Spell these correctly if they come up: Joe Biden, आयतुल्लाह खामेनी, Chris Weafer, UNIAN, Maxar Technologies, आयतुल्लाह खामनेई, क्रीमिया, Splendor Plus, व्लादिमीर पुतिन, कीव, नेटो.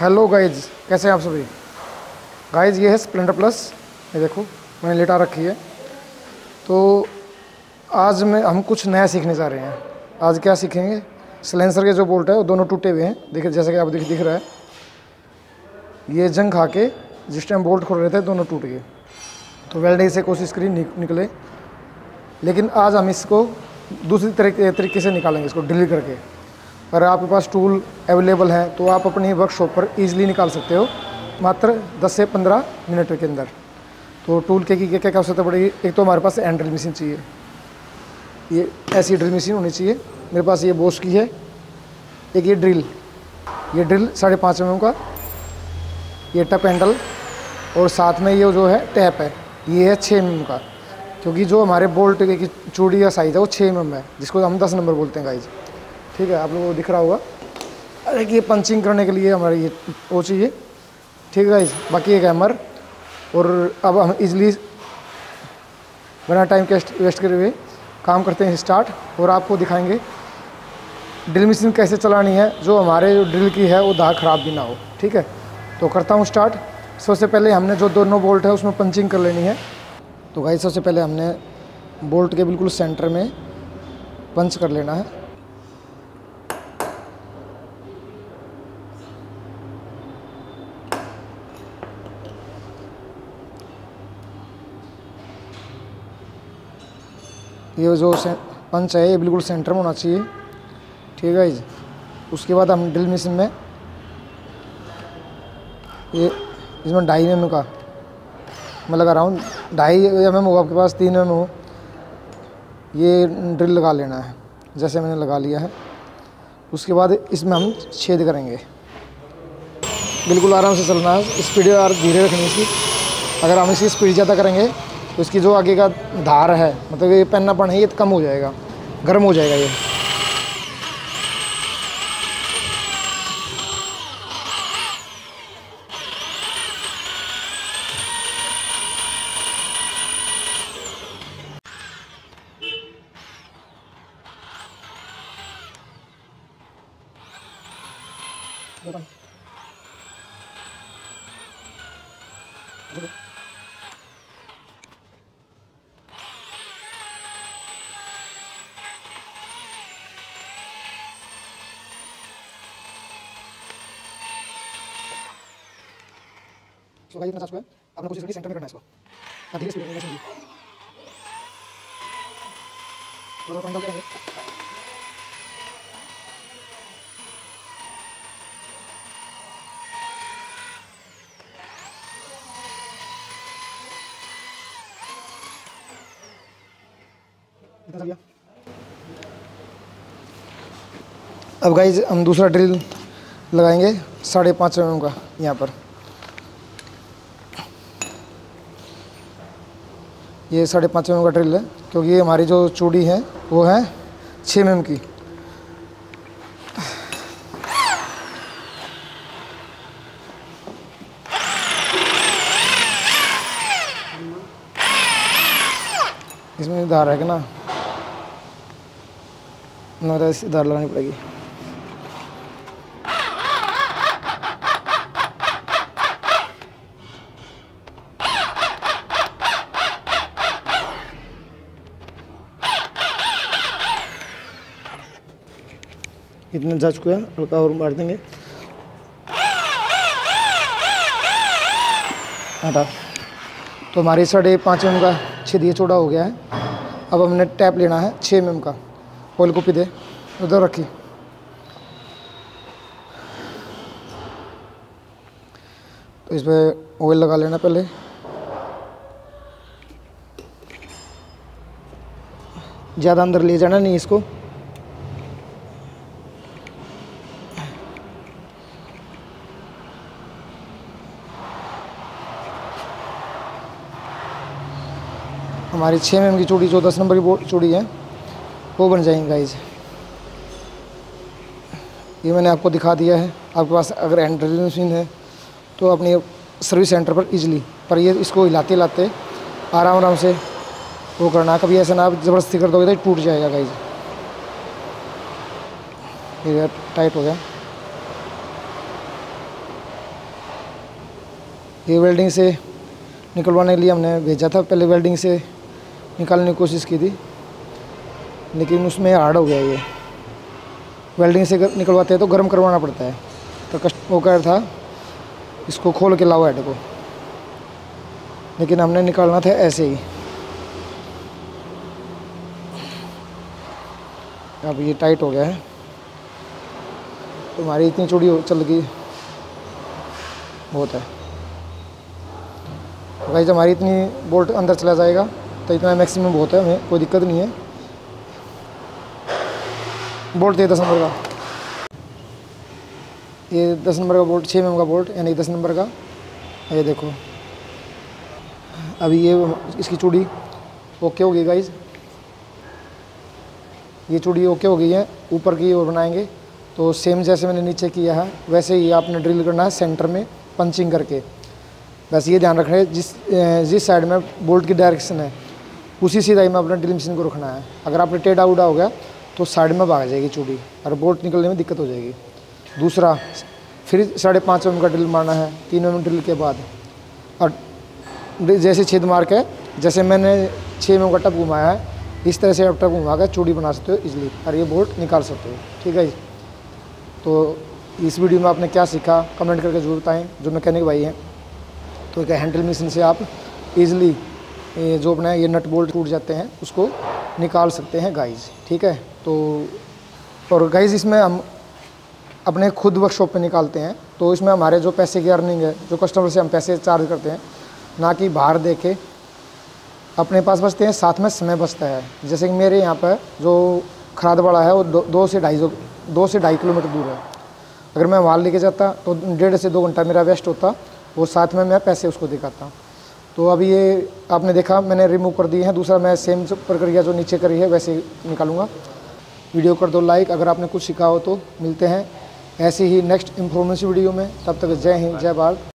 Hello guys, कैसे हैं आप सभी गाइज। ये है स्प्लेंडर प्लस, ये देखो मैंने लेटा रखी है। तो आज हम कुछ नया सीखने जा रहे हैं। आज क्या सीखेंगे, साइलेंसर के जो बोल्ट है वो दोनों टूटे हुए हैं। देखिए जैसा कि आप दिख रहा है, ये जंग खा के जिस टाइम बोल्ट खोल रहे थे दोनों टूट गए। तो वेल्डिंग से कोशिश करी निकले, लेकिन आज हम इसको दूसरी तरीके से निकालेंगे, इसको ड्रिल करके। अगर आपके पास टूल अवेलेबल है तो आप अपनी वर्कशॉप पर इजीली निकाल सकते हो मात्र 10 से 15 मिनट के अंदर। तो टूल के क्या क्या आवश्यकता पड़ेगी, एक तो हमारे पास एंड ड्रिल मशीन चाहिए, ये ऐसी ड्रिल मशीन होनी चाहिए। मेरे पास ये बोस की है। एक ये ड्रिल 5.5 mm का, ये टप हैंडल, और साथ में ये जो है टैप है, ये है 6 mm का, क्योंकि जो हमारे बोल्ट की चूड़ी का साइज़ है वो 6 mm है, जिसको हम 10 नंबर बोलते हैं गाइज। ठीक है, आप लोगों को दिख रहा होगा। अरे ये पंचिंग करने के लिए हमारे ये वो चाहिए। ठीक है गाइज, बाकी एक हैमर। और अब हम इजली बिना टाइम वेस्ट करे हुए काम करते हैं स्टार्ट, और आपको दिखाएंगे ड्रिल मशीन कैसे चलानी है, जो हमारे जो ड्रिल की है वो धार ख़राब भी ना हो। ठीक है, तो करता हूँ स्टार्ट। सबसे पहले हमने जो दोनों बोल्ट है उसमें पंचिंग कर लेनी है। तो गाइस सबसे पहले हमने बोल्ट के बिल्कुल सेंटर में पंच कर लेना है। ये जो पंच है ये बिल्कुल सेंटर में होना चाहिए। ठीक है गाइस, उसके बाद हम ड्रिल मशीन में ये इसमें 2.5 mm का मैं लगा रहा हूँ, 2.5 mm हो, आपके पास 3 mm हो, ये ड्रिल लगा लेना है। जैसे मैंने लगा लिया है, उसके बाद इसमें हम छेद करेंगे। बिल्कुल आराम से चलना है, स्पीड धीरे रखनी है इसकी। अगर हम इसकी स्पीड ज़्यादा करेंगे तो इसकी जो आगे का धार है, मतलब ये पन्नापन है, ये कम हो जाएगा, गर्म हो जाएगा ये। तो गाइस इतना साफ है, आपने कोशिश करनी सेंटर में करना है इसको। अब धीरे धीरे समझिए, थोड़ा पंडा करेंगे। अब गाइस हम दूसरा ड्रिल लगाएंगे 5.5 mm का। यहाँ पर ये 5.5 mm का ड्रिल है, क्योंकि ये हमारी जो चूड़ी है वो है 6 mm की। इसमें धार है कि ना, धार लगानी पड़ेगी। इतना जा चुका है, हल्का और मार देंगे। हटा, तो हमारी 5.5 mm का छेद ये चौड़ा हो गया है। अब हमने टैप लेना है 6 mm का। पॉल को पीधे उधर रखी, तो इसमें ऑयल लगा लेना पहले। ज़्यादा अंदर ले जाना नहीं इसको। हमारी 6 mm की चूड़ी जो 10 नंबर की चूड़ी है वो बन जाएंगी गाइज। ये मैंने आपको दिखा दिया है। आपके पास अगर एंड ड्रिल मशीन है तो अपनी सर्विस सेंटर पर इजीली, पर ये इसको हिलाते हिलाते आराम से वो करना। कभी ऐसा ना आप ज़बरदस्ती कर दोगे तो टूट जाएगा गाइज। ये टाइट हो गया। ये वेल्डिंग से निकलवाने के लिए हमने भेजा था, पहले वेल्डिंग से निकालने की कोशिश की थी लेकिन उसमें हार्ड हो गया। ये वेल्डिंग से निकलवाते हैं तो गर्म करवाना पड़ता है, तो कष्ट वो कर था इसको खोल के लाओ हेड को, लेकिन हमने निकालना था ऐसे ही। अब ये टाइट हो गया है, तुम्हारी इतनी चूड़ी चल गई बहुत है भाई, जब हमारी इतनी बोल्ट अंदर चला जाएगा तो इतना मैक्सिमम बहुत है, हमें कोई दिक्कत नहीं है। बोल्ट ये 10 नंबर का, ये 10 नंबर का बोल्ट, 6 mm का बोल्ट यानी 10 नंबर का। ये देखो अभी ये इसकी चूड़ी ओके हो गई गाइज, ये चूड़ी ओके हो गई है। ऊपर की ओर बनाएंगे तो सेम जैसे मैंने नीचे किया है वैसे ही आपने ड्रिल करना है सेंटर में पंचिंग करके। बस ये ध्यान रखना है जिस साइड में बोल्ट की डायरेक्शन है उसी सीधाई में अपने ड्रिल मशीन को रखना है। अगर आपने टेढ़ा उड़ा हो गया तो साइड में भाग जाएगी चूड़ी और बोल्ट निकलने में दिक्कत हो जाएगी। दूसरा फिर 5.5 mm का ड्रिल मारना है 3 mm ड्रिल के बाद, और जैसे छेद मार के जैसे मैंने 6 mm का टप घुमाया है इस तरह से आप टप घुमा कर चूड़ी बना सकते हो इजली और ये बोल्ट निकाल सकते हो। ठीक है, तो इस वीडियो में आपने क्या सीखा कमेंट करके जरूर बताएं जो मैकेनिक भाई हैं। तो क्या हैंडल मशीन से आप इजली जो अपने ये नट बोल्ट टूट जाते हैं उसको निकाल सकते हैं गाइज। ठीक है, तो और गाइज इसमें हम अपने खुद वर्कशॉप पर निकालते हैं तो इसमें हमारे जो पैसे की अर्निंग है, जो कस्टमर से हम पैसे चार्ज करते हैं, ना कि बाहर देके अपने पास बचते हैं, साथ में समय बचता है। जैसे कि मेरे यहाँ पर जो खरादवाड़ा है वो 2 से 2.5 किलोमीटर दूर है, अगर मैं वहाँ लेके जाता तो 1.5 से 2 घंटा मेरा वेस्ट होता, वो साथ में मैं पैसे उसको दिखाता। तो अभी ये आपने देखा मैंने रिमूव कर दिए हैं, दूसरा मैं सेम प्रक्रिया जो नीचे करी है वैसे निकालूंगा। वीडियो कर दो लाइक अगर आपने कुछ सीखा हो। तो मिलते हैं ऐसे ही नेक्स्ट इंफॉर्मेटिव वीडियो में, तब तक जय हिंद जय भारत।